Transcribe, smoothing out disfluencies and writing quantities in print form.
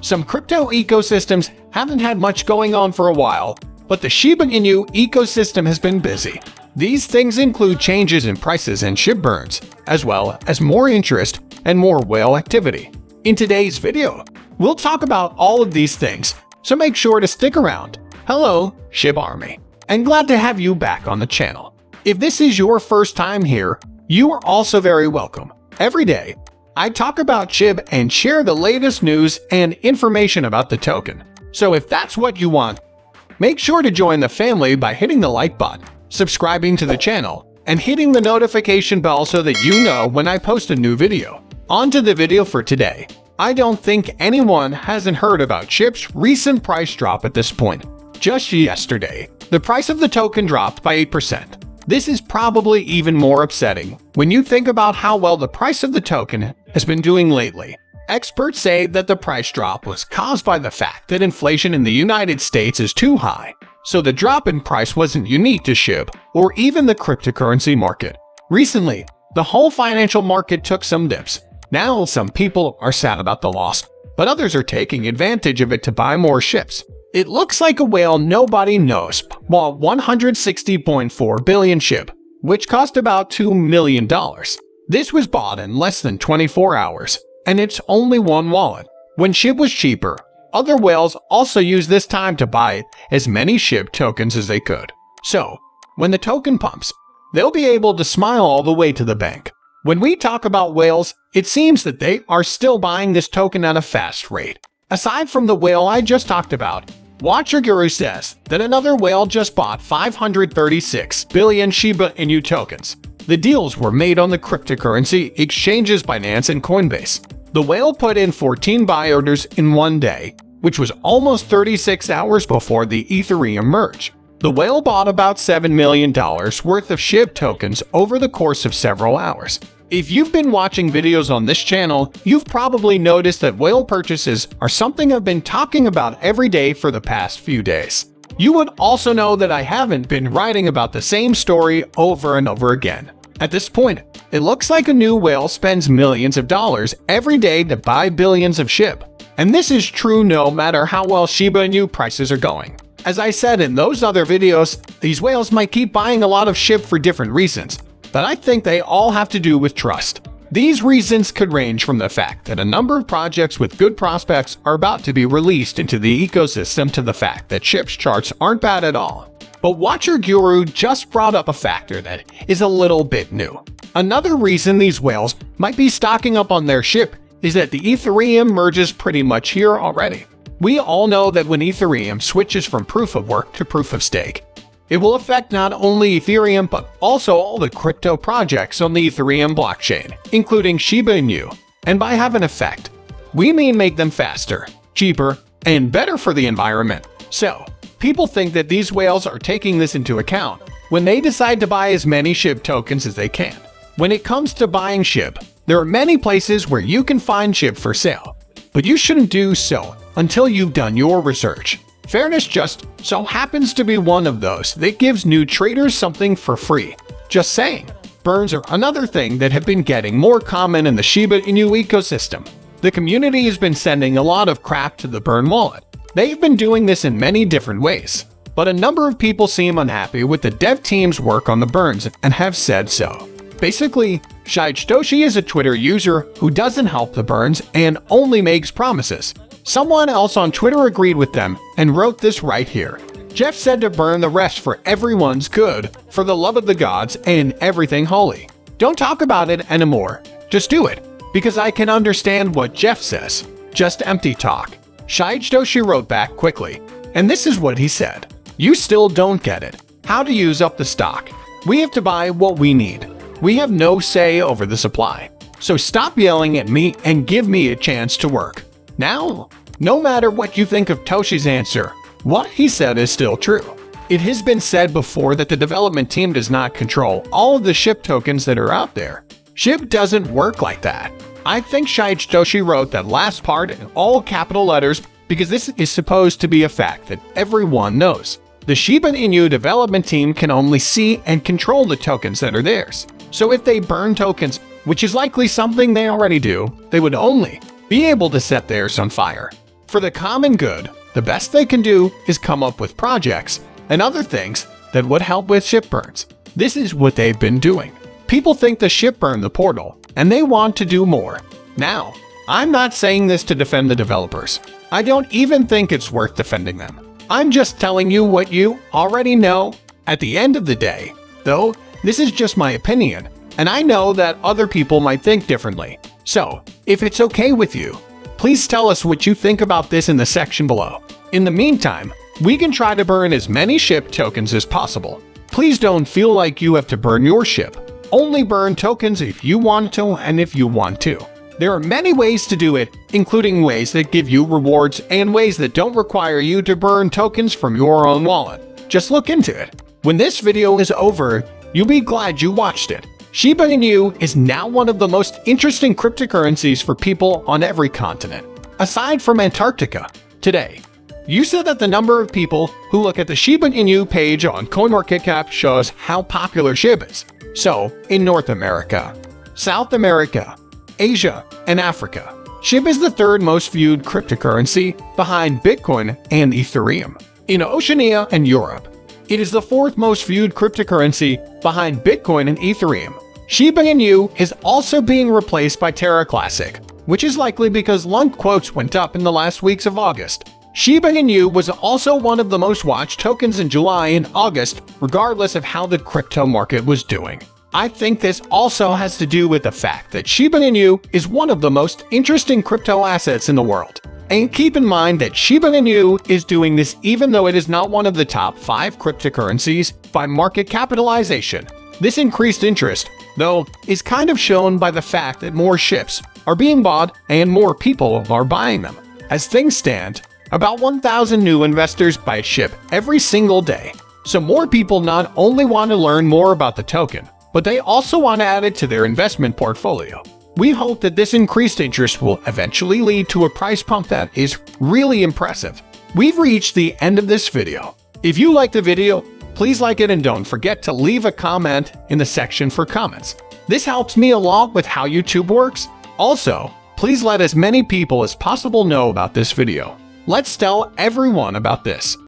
Some crypto ecosystems haven't had much going on for a while, but the Shiba Inu ecosystem has been busy. These things include changes in prices and SHIB burns, as well as more interest and more whale activity. In today's video, we'll talk about all of these things, so make sure to stick around. Hello, SHIB Army, and glad to have you back on the channel. If this is your first time here, you are also very welcome. Every day, I talk about SHIB and share the latest news and information about the token. So if that's what you want, make sure to join the family by hitting the like button, subscribing to the channel, and hitting the notification bell so that you know when I post a new video. On to the video for today. I don't think anyone hasn't heard about SHIB's recent price drop at this point. Just yesterday, the price of the token dropped by 8%. This is probably even more upsetting when you think about how well the price of the token has been doing lately. Experts say that the price drop was caused by the fact that inflation in the United States is too high. So the drop in price wasn't unique to SHIB or even the cryptocurrency market. Recently, the whole financial market took some dips. Now some people are sad about the loss, but others are taking advantage of it to buy more SHIBs. It looks like a whale nobody knows bought 160.4 billion SHIB, which cost about $2 million. This was bought in less than 24 hours, and it's only one wallet. When SHIB was cheaper, other whales also used this time to buy as many SHIB tokens as they could. So, when the token pumps, they'll be able to smile all the way to the bank. When we talk about whales, it seems that they are still buying this token at a fast rate. Aside from the whale I just talked about, Watcher Guru says that another whale just bought 536 billion Shiba Inu tokens. The deals were made on the cryptocurrency exchanges Binance and Coinbase. The whale put in 14 buy orders in one day, which was almost 36 hours before the Ethereum merge. The whale bought about $7 million worth of SHIB tokens over the course of several hours. If you've been watching videos on this channel, you've probably noticed that whale purchases are something I've been talking about every day for the past few days. You would also know that I haven't been writing about the same story over and over again. At this point, it looks like a new whale spends millions of dollars every day to buy billions of SHIB. And this is true no matter how well Shiba Inu prices are going. As I said in those other videos, these whales might keep buying a lot of SHIB for different reasons, but I think they all have to do with trust. These reasons could range from the fact that a number of projects with good prospects are about to be released into the ecosystem to the fact that SHIB's charts aren't bad at all. But Watcher Guru just brought up a factor that is a little bit new. Another reason these whales might be stocking up on their SHIB is that the Ethereum merge is pretty much here already. We all know that when Ethereum switches from proof-of-work to proof-of-stake, it will affect not only Ethereum but also all the crypto projects on the Ethereum blockchain, including Shiba Inu. And by have an effect, we mean make them faster, cheaper, and better for the environment. So, people think that these whales are taking this into account when they decide to buy as many SHIB tokens as they can. When it comes to buying SHIB, there are many places where you can find SHIB for sale, but you shouldn't do so until you've done your research. Fairness just so happens to be one of those that gives new traders something for free. Just saying. Burns are another thing that have been getting more common in the Shiba Inu ecosystem. The community has been sending a lot of crap to the burn wallet. They've been doing this in many different ways, but a number of people seem unhappy with the dev team's work on the burns and have said so. Basically, Shytoshi is a Twitter user who doesn't help the burns and only makes promises. Someone else on Twitter agreed with them and wrote this right here. Jeff said to burn the rest for everyone's good, for the love of the gods and everything holy. Don't talk about it anymore. Just do it, because I can understand what Jeff says. Just empty talk. Shytoshi wrote back quickly, and this is what he said. You still don't get it. How to use up the stock. We have to buy what we need. We have no say over the supply. So stop yelling at me and give me a chance to work. Now, no matter what you think of Toshi's answer, what he said is still true. It has been said before that the development team does not control all of the SHIB tokens that are out there. SHIB doesn't work like that. I think Shytoshi wrote that last part in all capital letters because this is supposed to be a fact that everyone knows. The Shiba Inu development team can only see and control the tokens that are theirs. So if they burn tokens, which is likely something they already do, they would only be able to set theirs on fire. For the common good, the best they can do is come up with projects and other things that would help with ship burns. This is what they've been doing. People think the ship burned the portal, and they want to do more. Now, I'm not saying this to defend the developers. I don't even think it's worth defending them. I'm just telling you what you already know. At the end of the day, though, this is just my opinion, and I know that other people might think differently. So, if it's okay with you, please tell us what you think about this in the section below. In the meantime, we can try to burn as many SHIB tokens as possible. Please don't feel like you have to burn your SHIB. Only burn tokens if you want to and if you want to. There are many ways to do it, including ways that give you rewards and ways that don't require you to burn tokens from your own wallet. Just look into it. When this video is over, you'll be glad you watched it. Shiba Inu is now one of the most interesting cryptocurrencies for people on every continent, aside from Antarctica. Today, you said that the number of people who look at the Shiba Inu page on CoinMarketCap shows how popular SHIB is. So, in North America, South America, Asia, and Africa, SHIB is the third most viewed cryptocurrency behind Bitcoin and Ethereum. In Oceania and Europe, it is the fourth most viewed cryptocurrency behind Bitcoin and Ethereum. Shiba Inu is also being replaced by Terra Classic, which is likely because LUNC quotes went up in the last weeks of August. Shiba Inu was also one of the most watched tokens in July and August, regardless of how the crypto market was doing. I think this also has to do with the fact that Shiba Inu is one of the most interesting crypto assets in the world. And keep in mind that Shiba Inu is doing this even though it is not one of the top 5 cryptocurrencies by market capitalization. This increased interest, though, is kind of shown by the fact that more ships are being bought and more people are buying them. As things stand, about 1,000 new investors buy a SHIB every single day. So more people not only want to learn more about the token, but they also want to add it to their investment portfolio. We hope that this increased interest will eventually lead to a price pump that is really impressive. We've reached the end of this video. If you liked the video, please like it and don't forget to leave a comment in the section for comments. This helps me along with how YouTube works. Also, please let as many people as possible know about this video. Let's tell everyone about this.